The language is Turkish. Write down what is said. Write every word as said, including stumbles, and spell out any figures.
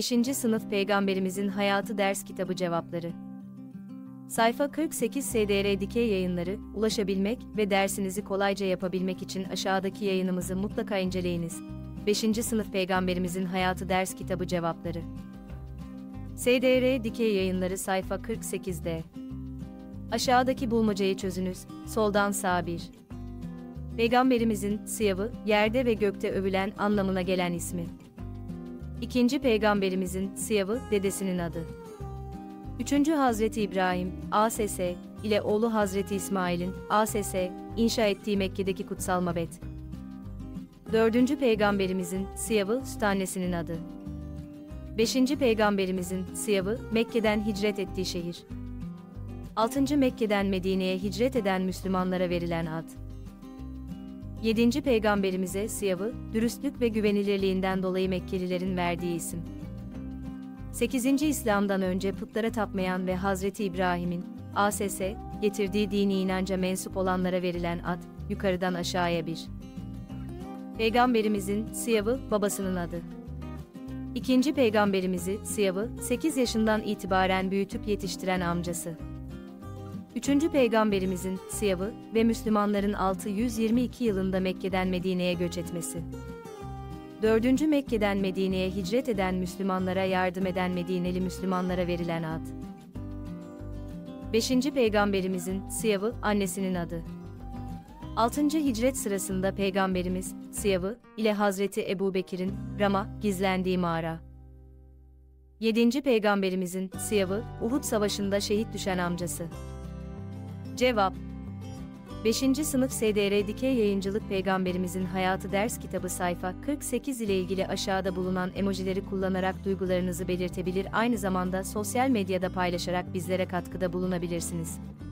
beşinci Sınıf Peygamberimizin Hayatı Ders Kitabı Cevapları Sayfa kırk sekiz S D R Dikey Yayınları. Ulaşabilmek ve dersinizi kolayca yapabilmek için aşağıdaki yayınımızı mutlaka inceleyiniz. beşinci Sınıf Peygamberimizin Hayatı Ders Kitabı Cevapları S D R Dikey Yayınları sayfa kırk sekiz'de aşağıdaki bulmacayı çözünüz. Soldan sağa bir. Peygamberimizin, sıyavı, yerde ve gökte övülen anlamına gelen ismi. İkinci Peygamberimizin, sıyavı, dedesinin adı. Üçüncü Hazreti İbrahim, A S S, ile oğlu Hazreti İsmail'in, A S S, inşa ettiği Mekke'deki kutsal mabet. Dördüncü Peygamberimizin, sıyavı, süt annesinin adı. Beşinci Peygamberimizin, sıyavı, Mekke'den hicret ettiği şehir. Altıncı Mekke'den Medine'ye hicret eden Müslümanlara verilen ad. Yedinci Peygamberimize sıyavı, dürüstlük ve güvenilirliğinden dolayı Mekkelilerin verdiği isim. Sekizinci İslam'dan önce putlara tapmayan ve Hazreti İbrahim'in, A S S, getirdiği dini inanca mensup olanlara verilen ad, yukarıdan aşağıya bir. Peygamberimizin, sıyavı, babasının adı. İkinci Peygamberimizi, sıyavı, sekiz yaşından itibaren büyütüp yetiştiren amcası. Üçüncü Peygamberimizin, sıyavı ve Müslümanların altı yüz yirmi iki yılında Mekke'den Medine'ye göç etmesi. Dördüncü Mekke'den Medine'ye hicret eden Müslümanlara yardım eden Medineli Müslümanlara verilen ad. Beşinci Peygamberimizin, sıyavı, annesinin adı. Altıncı hicret sırasında Peygamberimiz, sıyavı, ile Hazreti Ebubekir'in, Ram'a, gizlendiği mağara. Yedinci Peygamberimizin, sıyavı, Uhud Savaşı'nda şehit düşen amcası. Cevap beşinci Sınıf S D R Dikey Yayıncılık Peygamberimizin Hayatı Ders Kitabı sayfa kırk sekiz ile ilgili aşağıda bulunan emojileri kullanarak duygularınızı belirtebilir, aynı zamanda sosyal medyada paylaşarak bizlere katkıda bulunabilirsiniz.